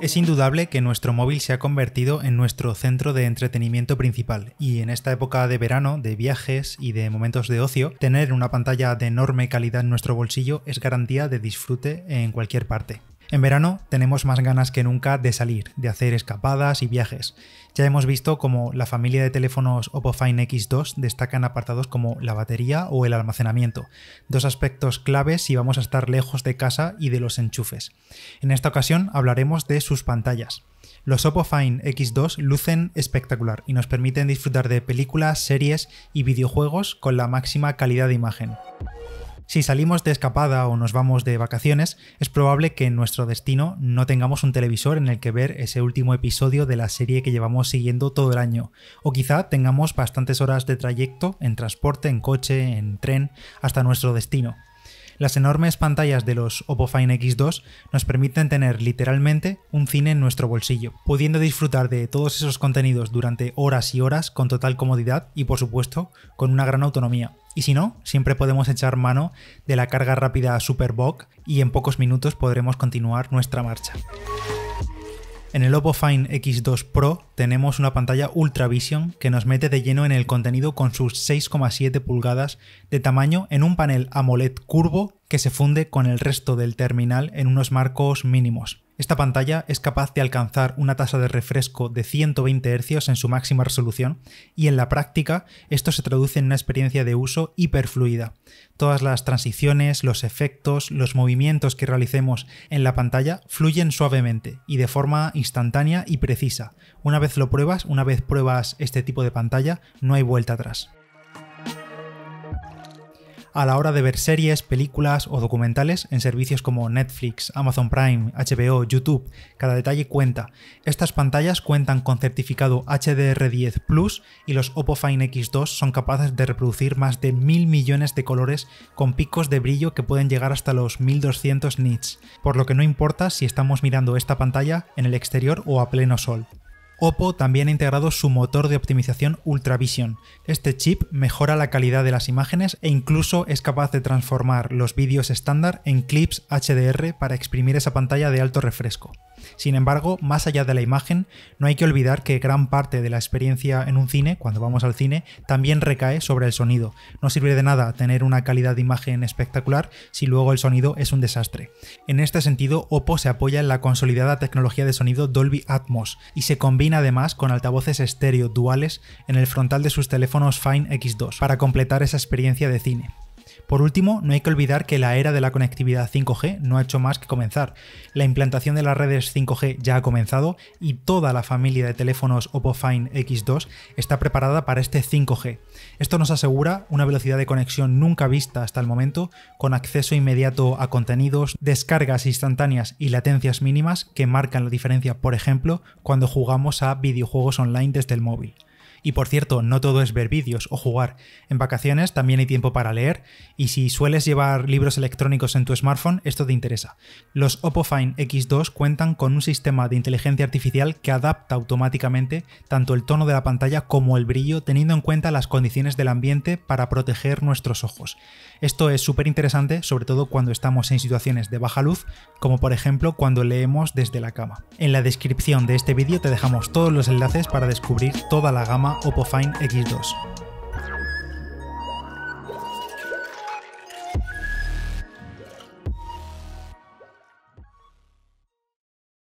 Es indudable que nuestro móvil se ha convertido en nuestro centro de entretenimiento principal, y en esta época de verano, de viajes y de momentos de ocio, tener una pantalla de enorme calidad en nuestro bolsillo es garantía de disfrute en cualquier parte. En verano tenemos más ganas que nunca de salir, de hacer escapadas y viajes. Ya hemos visto cómo la familia de teléfonos OPPO Find X2 destacan apartados como la batería o el almacenamiento, dos aspectos claves si vamos a estar lejos de casa y de los enchufes. En esta ocasión hablaremos de sus pantallas. Los OPPO Find X2 lucen espectacular y nos permiten disfrutar de películas, series y videojuegos con la máxima calidad de imagen. Si salimos de escapada o nos vamos de vacaciones, es probable que en nuestro destino no tengamos un televisor en el que ver ese último episodio de la serie que llevamos siguiendo todo el año, o quizá tengamos bastantes horas de trayecto en transporte, en coche, en tren, hasta nuestro destino. Las enormes pantallas de los OPPO Find X2 nos permiten tener literalmente un cine en nuestro bolsillo, pudiendo disfrutar de todos esos contenidos durante horas y horas con total comodidad y, por supuesto, con una gran autonomía. Y si no, siempre podemos echar mano de la carga rápida SuperVOOC y en pocos minutos podremos continuar nuestra marcha. En el OPPO Find X2 Pro tenemos una pantalla Ultra Vision que nos mete de lleno en el contenido con sus 6,7 pulgadas de tamaño en un panel AMOLED curvo que se funde con el resto del terminal en unos marcos mínimos. Esta pantalla es capaz de alcanzar una tasa de refresco de 120 Hz en su máxima resolución y en la práctica esto se traduce en una experiencia de uso hiperfluida. Todas las transiciones, los efectos, los movimientos que realicemos en la pantalla fluyen suavemente y de forma instantánea y precisa. Una vez pruebas este tipo de pantalla, no hay vuelta atrás. A la hora de ver series, películas o documentales en servicios como Netflix, Amazon Prime, HBO, YouTube, cada detalle cuenta. Estas pantallas cuentan con certificado HDR10+, y los OPPO Find X2 son capaces de reproducir más de 1000 millones de colores con picos de brillo que pueden llegar hasta los 1200 nits, por lo que no importa si estamos mirando esta pantalla en el exterior o a pleno sol. OPPO también ha integrado su motor de optimización Ultra Vision. Este chip mejora la calidad de las imágenes e incluso es capaz de transformar los vídeos estándar en clips HDR para exprimir esa pantalla de alto refresco. Sin embargo, más allá de la imagen, no hay que olvidar que gran parte de la experiencia en un cine, cuando vamos al cine, también recae sobre el sonido. No sirve de nada tener una calidad de imagen espectacular si luego el sonido es un desastre. En este sentido, OPPO se apoya en la consolidada tecnología de sonido Dolby Atmos y se combina además con altavoces estéreo duales en el frontal de sus teléfonos Find X2 para completar esa experiencia de cine. Por último, no hay que olvidar que la era de la conectividad 5G no ha hecho más que comenzar. La implantación de las redes 5G ya ha comenzado y toda la familia de teléfonos OPPO Find X2 está preparada para este 5G. Esto nos asegura una velocidad de conexión nunca vista hasta el momento, con acceso inmediato a contenidos, descargas instantáneas y latencias mínimas que marcan la diferencia, por ejemplo, cuando jugamos a videojuegos online desde el móvil. Y por cierto, no todo es ver vídeos o jugar. En vacaciones también hay tiempo para leer y si sueles llevar libros electrónicos en tu smartphone, esto te interesa. Los OPPO Find X2 cuentan con un sistema de inteligencia artificial que adapta automáticamente tanto el tono de la pantalla como el brillo, teniendo en cuenta las condiciones del ambiente para proteger nuestros ojos. Esto es súper interesante, sobre todo cuando estamos en situaciones de baja luz, como por ejemplo cuando leemos desde la cama. En la descripción de este vídeo te dejamos todos los enlaces para descubrir toda la gama OPPO Find X2.